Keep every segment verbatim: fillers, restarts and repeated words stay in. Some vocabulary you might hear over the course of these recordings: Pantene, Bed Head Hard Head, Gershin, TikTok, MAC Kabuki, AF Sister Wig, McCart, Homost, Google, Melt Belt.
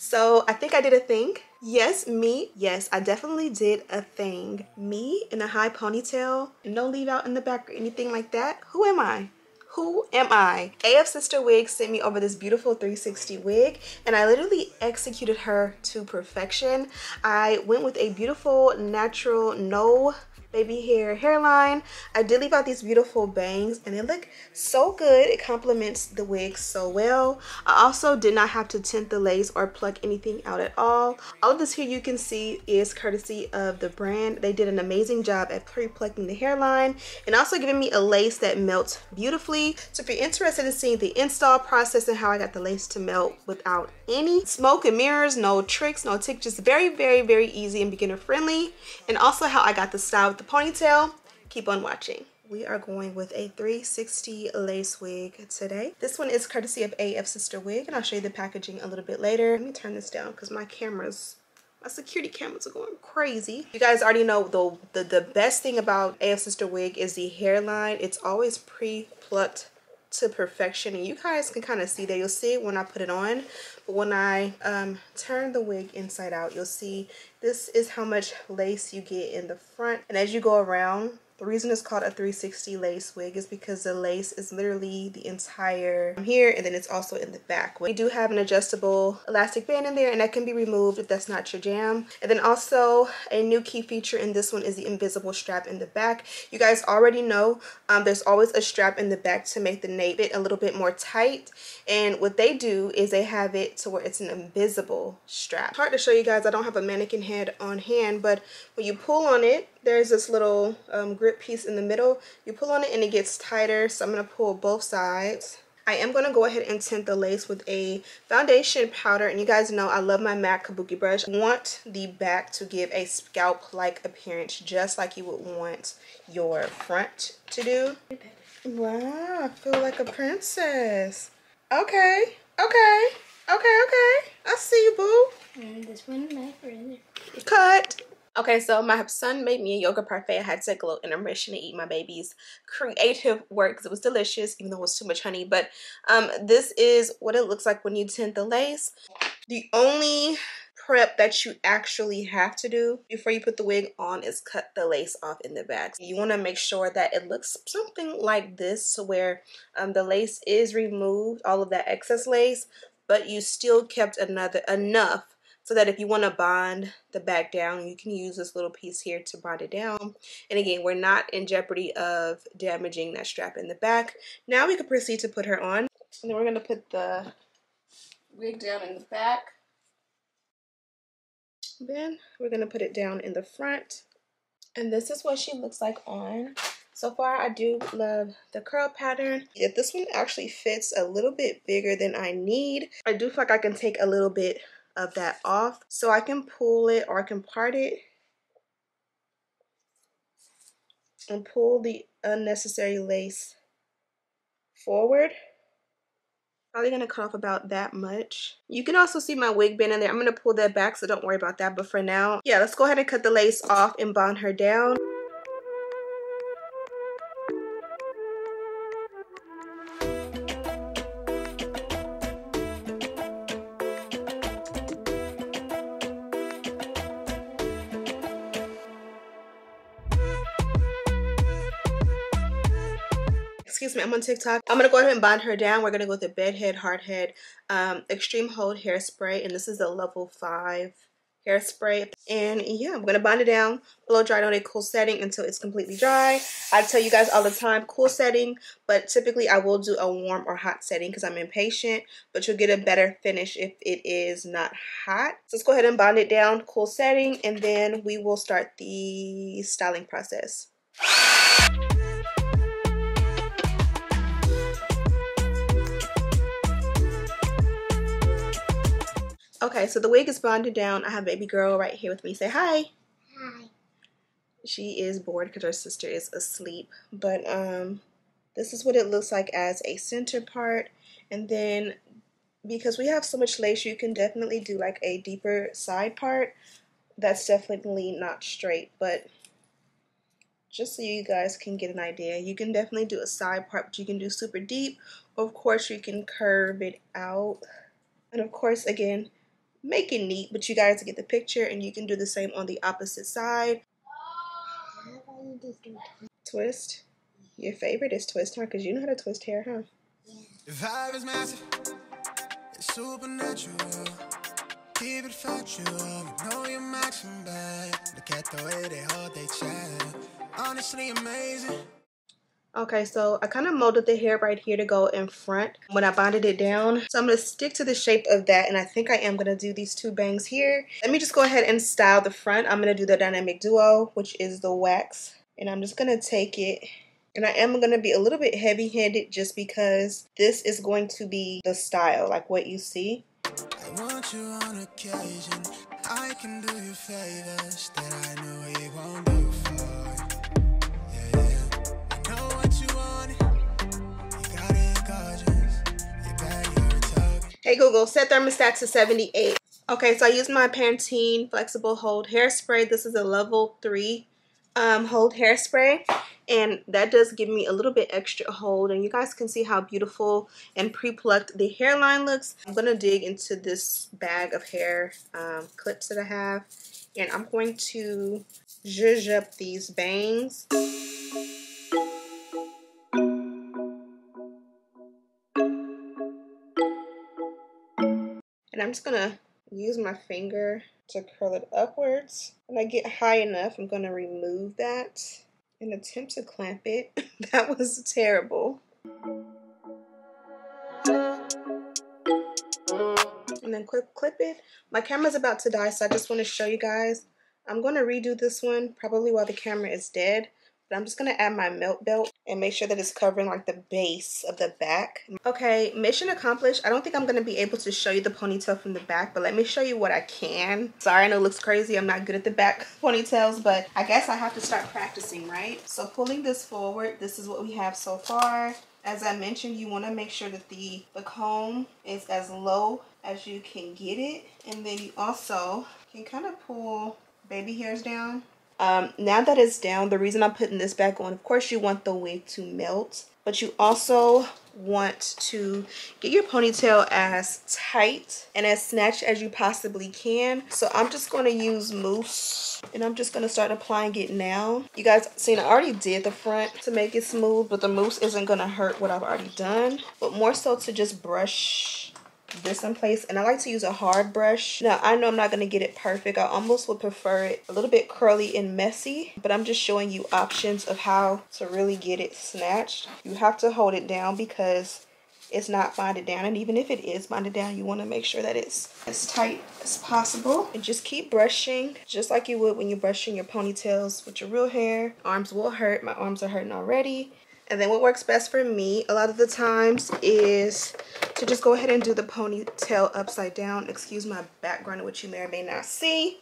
So I think I did a thing. Yes, me. Yes, I definitely did a thing. Me in a high ponytail, no leave out in the back or anything like that. Who am I? Who am I? A F Sister Wig sent me over this beautiful three sixty wig, and I literally executed her to perfection. I went with a beautiful, natural, no baby hair hairline. I did leave out these beautiful bangs, and they look so good. It complements the wig so well. I also did not have to tint the lace or pluck anything out at all. All of this here you can see is courtesy of the brand. They did an amazing job at pre-plucking the hairline and also giving me a lace that melts beautifully. So if you're interested in seeing the install process and how I got the lace to melt without any smoke and mirrors, no tricks, no tick, just very, very, very easy and beginner friendly, and also how I got the style the ponytail, keep on watching. We are going with a three sixty lace wig today. This one is courtesy of A F Sister Wig, and I'll show you the packaging a little bit later. Let me turn this down because my cameras, my security cameras are going crazy. You guys already know the, the, the best thing about A F Sister Wig is the hairline. It's always pre-plucked to perfection, and you guys can kind of see that. You'll see it when I put it on, but when I um, turn the wig inside out, you'll see this is how much lace you get in the front. And as you go around, the reason it's called a three sixty lace wig is because the lace is literally the entire from here, and then it's also in the back. We do have an adjustable elastic band in there, and that can be removed if that's not your jam. And then also a new key feature in this one is the invisible strap in the back. You guys already know um, there's always a strap in the back to make the nape a little bit more tight. And what they do is they have it to where it's an invisible strap. Hard to show you guys. I don't have a mannequin head on hand, but when you pull on it, there's this little um, grip piece in the middle. You pull on it and it gets tighter, so I'm going to pull both sides. I am going to go ahead and tint the lace with a foundation powder, and you guys know I love my MAC Kabuki brush. I want the back to give a scalp-like appearance, just like you would want your front to do. Wow, I feel like a princess. Okay, okay, okay, okay. I see you, boo. And this one, my friend. Cut. Okay, so my son made me a yogurt parfait. I had to take a little intermission to eat my baby's creative work because it was delicious, even though it was too much honey. But um, this is what it looks like when you tint the lace. The only prep that you actually have to do before you put the wig on is cut the lace off in the back. You want to make sure that it looks something like this, to where um, the lace is removed, all of that excess lace, but you still kept another enough so that if you want to bond the back down, you can use this little piece here to bond it down. And again, we're not in jeopardy of damaging that strap in the back. Now we can proceed to put her on. And then we're going to put the wig down in the back. Then we're going to put it down in the front. And this is what she looks like on. So far, I do love the curl pattern. If this one actually fits a little bit bigger than I need, I do feel like I can take a little bit of that off, so I can pull it, or I can part it and pull the unnecessary lace forward. Probably gonna cut off about that much. You can also see my wig band in there. I'm gonna pull that back, so don't worry about that. But for now, yeah, let's go ahead and cut the lace off and bond her down. Excuse me, I'm on TikTok. I'm gonna go ahead and bond her down. We're gonna go with the Bed Head Hard Head um, Extreme Hold Hairspray, and this is a level five hairspray. And yeah, I'm gonna bond it down, blow dry it on a cool setting until it's completely dry. I tell you guys all the time, cool setting, but typically I will do a warm or hot setting because I'm impatient, but you'll get a better finish if it is not hot. So let's go ahead and bond it down, cool setting, and then we will start the styling process. Okay, so the wig is bonded down. I have baby girl right here with me. Say hi. Hi. She is bored because her sister is asleep. But um, this is what it looks like as a center part. And then because we have so much lace, you can definitely do like a deeper side part. That's definitely not straight. But just so you guys can get an idea, you can definitely do a side part, but you can do super deep. Of course, you can curve it out. And of course, again, make it neat, but you guys get the picture, and you can do the same on the opposite side. Twist. Your favorite is twist, huh? Because you know how to twist hair, huh? Yeah. The vibe is massive. It's supernatural. Keep it factual. You know you're maxing back. Look at the way they hold their child. Honestly amazing. Okay, so I kind of molded the hair right here to go in front when I bonded it down. So I'm going to stick to the shape of that, and I think I am going to do these two bangs here. Let me just go ahead and style the front. I'm going to do the Dynamic Duo, which is the wax, and I'm just going to take it. And I am going to be a little bit heavy-handed just because this is going to be the style, like what you see. I want you on occasion. I can do you favors that I know you won't do for. Hey Google, set thermostat to seventy-eight. Okay, so I used my Pantene Flexible Hold Hairspray. This is a level three um, hold hairspray, and that does give me a little bit extra hold, and you guys can see how beautiful and pre-plucked the hairline looks. I'm going to dig into this bag of hair um, clips that I have, and I'm going to zhuzh up these bangs. And I'm just going to use my finger to curl it upwards. When I get high enough, I'm going to remove that and attempt to clamp it. That was terrible. And then quick clip it. My camera's about to die, so I just want to show you guys. I'm going to redo this one probably while the camera is dead. But I'm just going to add my melt belt and make sure that it's covering like the base of the back. Okay, mission accomplished. I don't think I'm going to be able to show you the ponytail from the back, but let me show you what I can. Sorry, I know it looks crazy. I'm not good at the back ponytails, but I guess I have to start practicing, right? So pulling this forward, this is what we have so far. As I mentioned, you want to make sure that the, the comb is as low as you can get it. And then you also can kind of pull baby hairs down. Um, now that it's down, the reason I'm putting this back on, of course you want the wig to melt, but you also want to get your ponytail as tight and as snatched as you possibly can. So I'm just going to use mousse, and I'm just going to start applying it now. You guys seen I already did the front to make it smooth, but the mousse isn't going to hurt what I've already done, but more so to just brush this in place. And I like to use a hard brush. Now I know I'm not going to get it perfect. I almost would prefer it a little bit curly and messy, but I'm just showing you options of how to really get it snatched. You have to hold it down because it's not bonded down, and even if it is bonded down, you want to make sure that it's as tight as possible. And just keep brushing just like you would when you're brushing your ponytails with your real hair. Arms will hurt. My arms are hurting already. And then what works best for me a lot of the times is to just go ahead and do the ponytail upside down. Excuse my background, which you may or may not see.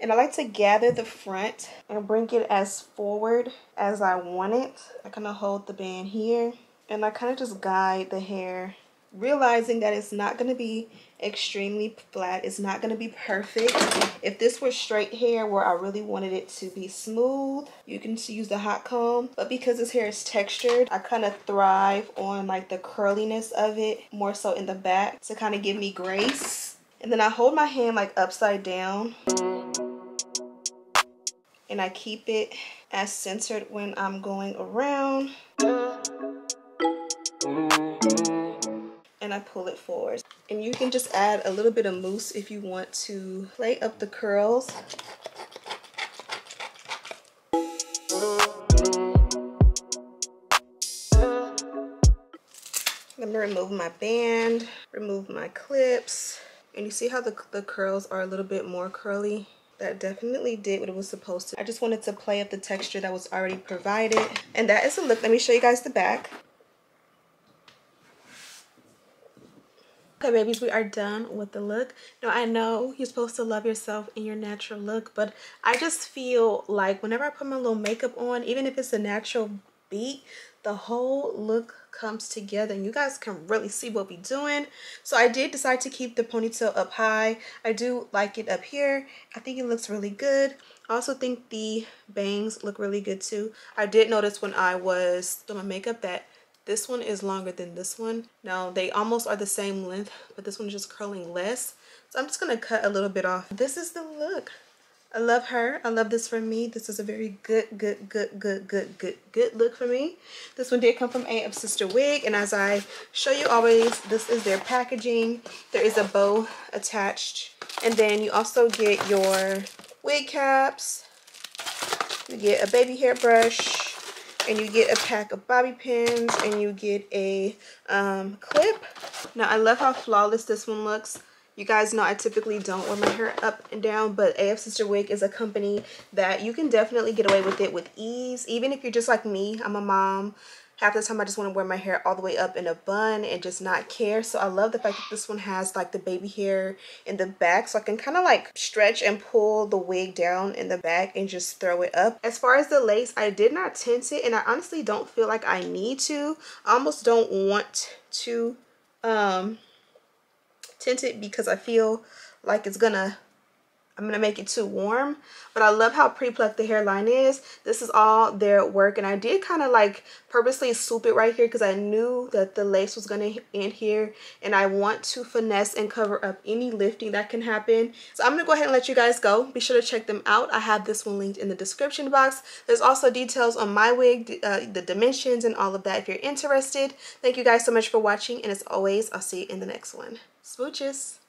And I like to gather the front and bring it as forward as I want it. I kind of hold the band here, and I kind of just guide the hair, realizing that it's not going to be extremely flat. It's not going to be perfect. If this were straight hair where I really wanted it to be smooth, you can use the hot comb, but because this hair is textured, I kind of thrive on like the curliness of it more so in the back to kind of give me grace. And then I hold my hand like upside down, and I keep it as centered when I'm going around. And I pull it forward, and you can just add a little bit of mousse if you want to play up the curls. Let me remove my band, remove my clips, and you see how the, the curls are a little bit more curly. That definitely did what it was supposed to. I just wanted to play up the texture that was already provided, and that is the look. Let me show you guys the back. Okay, babies, we are done with the look. Now, I know you're supposed to love yourself in your natural look, but I just feel like whenever I put my little makeup on, even if it's a natural beat, the whole look comes together, and you guys can really see what we're doing. So I did decide to keep the ponytail up high. I do like it up here. I think it looks really good. I also think the bangs look really good too. I did notice when I was doing my makeup that This one is longer than this one. Now they almost are the same length, but this one's just curling less. So I'm just gonna cut a little bit off. This is the look. I love her. I love this for me. This is a very good, good, good, good, good, good, good look for me. This one did come from A F Sister Wig. And as I show you always, this is their packaging. There is a bow attached. And then you also get your wig caps. You get a baby hairbrush. And you get a pack of bobby pins. And you get a um, clip. Now, I love how flawless this one looks. You guys know I typically don't wear my hair up and down, but A F Sister Wig is a company that you can definitely get away with it with ease. Even if you're just like me, I'm a mom. Half the time I just want to wear my hair all the way up in a bun and just not care. So I love the fact that this one has like the baby hair in the back. So I can kind of like stretch and pull the wig down in the back and just throw it up. As far as the lace, I did not tint it, and I honestly don't feel like I need to. I almost don't want to um... tinted because I feel like it's gonna I'm gonna make it too warm. But I love how pre-plucked the hairline is. This is all their work, and I did kind of like purposely swoop it right here because I knew that the lace was gonna end here, and I want to finesse and cover up any lifting that can happen. So I'm gonna go ahead and let you guys go. Be sure to check them out. I have this one linked in the description box. There's also details on my wig, uh, the dimensions and all of that if you're interested. Thank you guys so much for watching, and as always, I'll see you in the next one. Smooches!